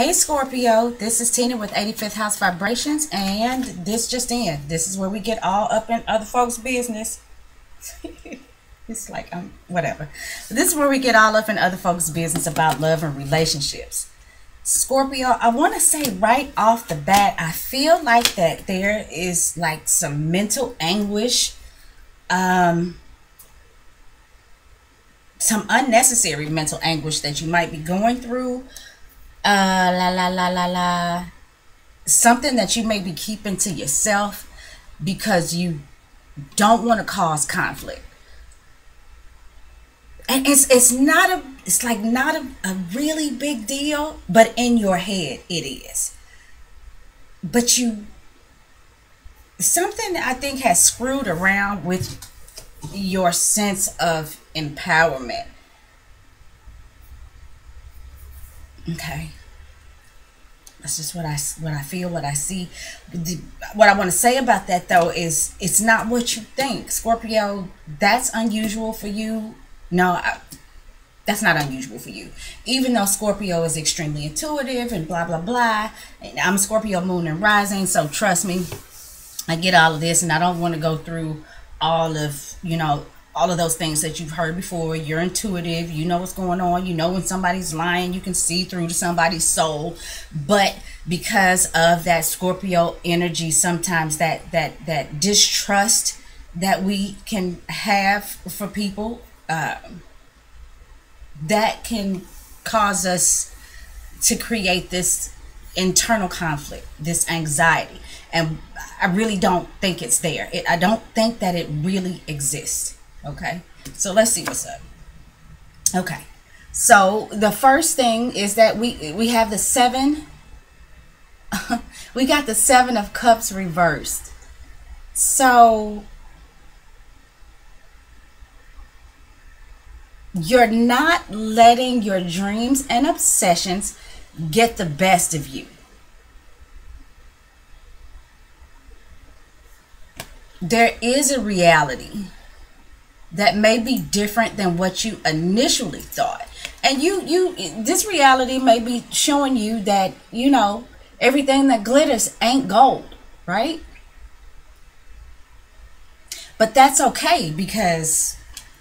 Hey Scorpio, this is Tina with 85th House Vibrations, and this just in. This is where we get all up in other folks' business. It's like, whatever. This is where we get all up in other folks' business about love and relationships. Scorpio, I want to say right off the bat, I feel like that there is like some mental anguish, some unnecessary mental anguish that you might be going through. Something that you may be keeping to yourself because you don't want to cause conflict, and it's like not a really big deal, but in your head it is. But something I think has screwed around with your sense of empowerment. Okay, that's just what I feel, what I see. What I want to say about that, though, is it's not what you think, Scorpio. That's unusual for you. No, that's not unusual for you. Even though Scorpio is extremely intuitive and blah, blah, blah. And I'm Scorpio moon and rising, so trust me, I get all of this, and I don't want to go through all of, all of those things that you've heard before. You're intuitive. You know what's going on. You know when somebody's lying. You can see through to somebody's soul. But because of that Scorpio energy, sometimes that distrust that we can have for people, that can cause us to create this internal conflict, this anxiety. And I really don't think it's there. I don't think that it really exists. Okay, so let's see what's up. Okay, so the first thing is that we have the seven. We got the Seven of Cups reversed. So you're not letting your dreams and obsessions get the best of you. There is a reality that may be different than what you initially thought, and this reality may be showing you that everything that glitters ain't gold, right? But that's okay, because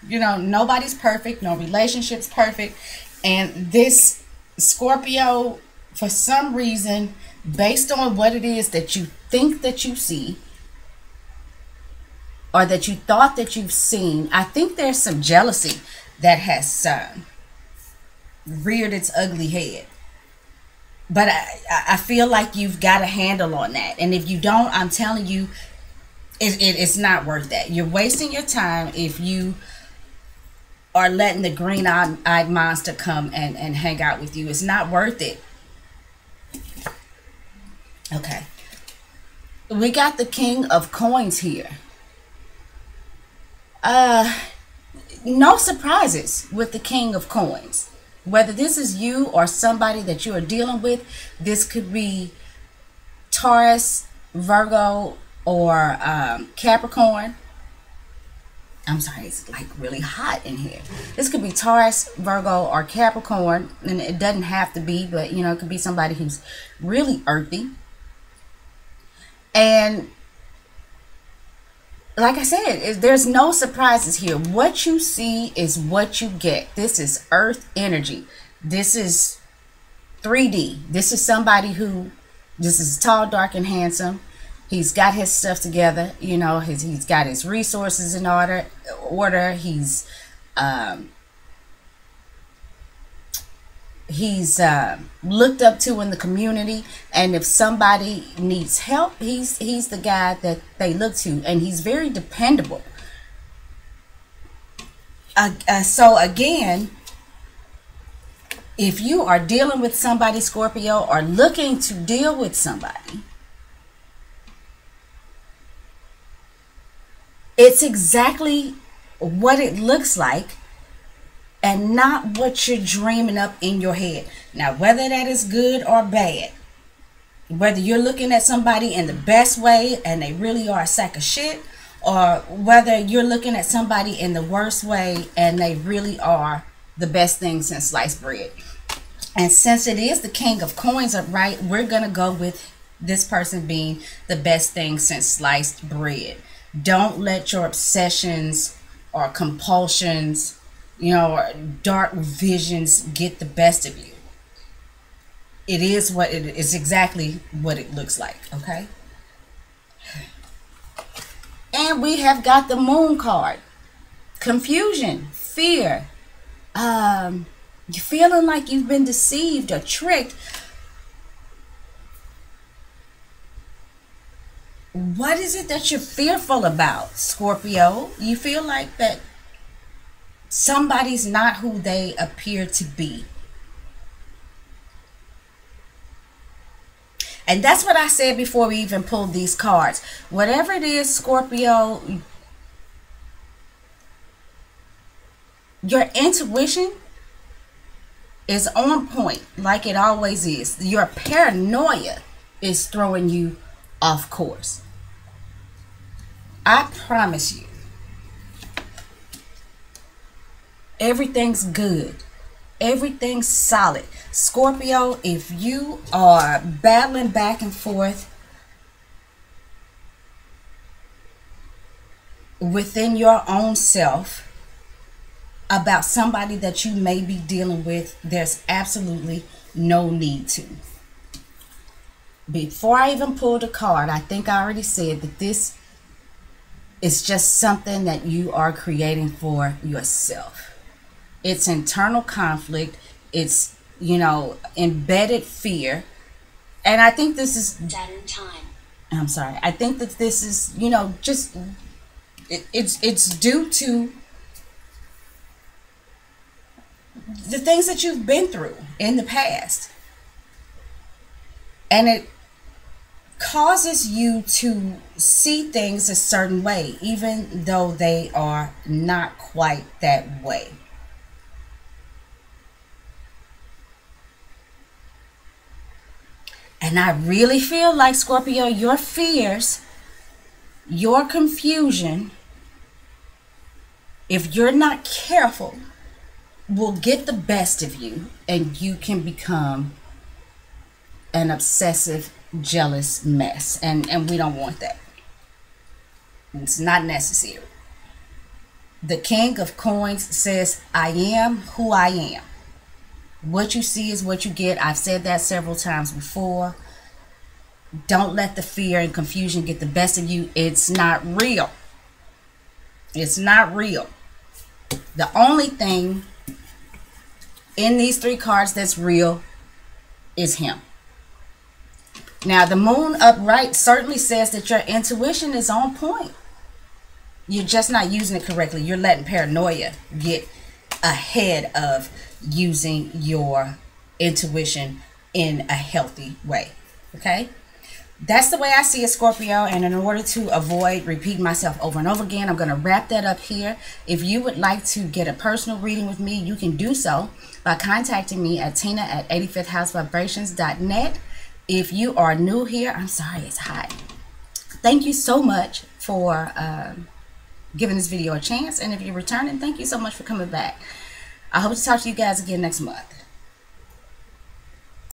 nobody's perfect, no relationship's perfect. And this Scorpio, for some reason, based on what it is that you think that you see, or that you thought that you've seen, I think there's some jealousy that has reared its ugly head. But I feel like you've got a handle on that. And if you don't, I'm telling you, it's not worth that. You're wasting your time if you are letting the green-eyed monster come and hang out with you. It's not worth it. Okay. We got the King of Coins here. No surprises with the King of Coins. Whether this is you or somebody that you are dealing with, this could be Taurus, Virgo, or Capricorn. I'm sorry, it's like really hot in here. This could be Taurus, Virgo, or Capricorn, and it doesn't have to be, but it could be somebody who's really earthy. And like I said, there's no surprises here. What you see is what you get. This is earth energy. This is 3D. This is somebody who, this is tall, dark, and handsome. He's got his stuff together. He's got his resources in order. He's looked up to in the community, and if somebody needs help, he's the guy that they look to, and he's very dependable. So again, if you are dealing with somebody, Scorpio, or looking to deal with somebody, it's exactly what it looks like, and not what you're dreaming up in your head. Now, whether that is good or bad, whether you're looking at somebody in the best way and they really are a sack of shit, or whether you're looking at somebody in the worst way and they really are the best thing since sliced bread, And since it is the King of Coins, right, we're going to go with this person being the best thing since sliced bread. Don't let your obsessions or compulsions, you know, or dark visions get the best of you. It is what it is, exactly what it looks like, okay? And we have got the Moon card. Confusion, fear, you're feeling like you've been deceived or tricked. What is it that you're fearful about, Scorpio? You feel like that somebody's not who they appear to be. And that's what I said before we even pulled these cards. Whatever it is, Scorpio, your intuition is on point, like it always is. Your paranoia is throwing you off course. I promise you, everything's good. Everything's solid. Scorpio, if you are battling back and forth within your own self about somebody that you may be dealing with, there's absolutely no need to. Before I even pulled a card, I think I already said that this is just something that you are creating for yourself. It's internal conflict. It's, you know, embedded fear. And I think this is Saturn time. I'm sorry. I think that this is, you know, just it's due to the things that you've been through in the past, and it causes you to see things a certain way, even though they are not quite that way. And I really feel like, Scorpio, your fears, your confusion, if you're not careful, will get the best of you, and you can become an obsessive, jealous mess. And we don't want that. It's not necessary. The King of Coins says, I am who I am. What you see is what you get. I've said that several times before. Don't let the fear and confusion get the best of you. It's not real. It's not real. The only thing in these three cards that's real is him. Now, the Moon upright certainly says that your intuition is on point. You're just not using it correctly. You're letting paranoia get ahead of using your intuition in a healthy way. Okay? That's the way I see it, Scorpio. And in order to avoid repeating myself over and over again, I'm going to wrap that up here. If you would like to get a personal reading with me, you can do so by contacting me at tina@85thhousevibrations.net. If you are new here, I'm sorry, it's hot. Thank you so much for giving this video a chance. And if you're returning, thank you so much for coming back. I hope to talk to you guys again next month.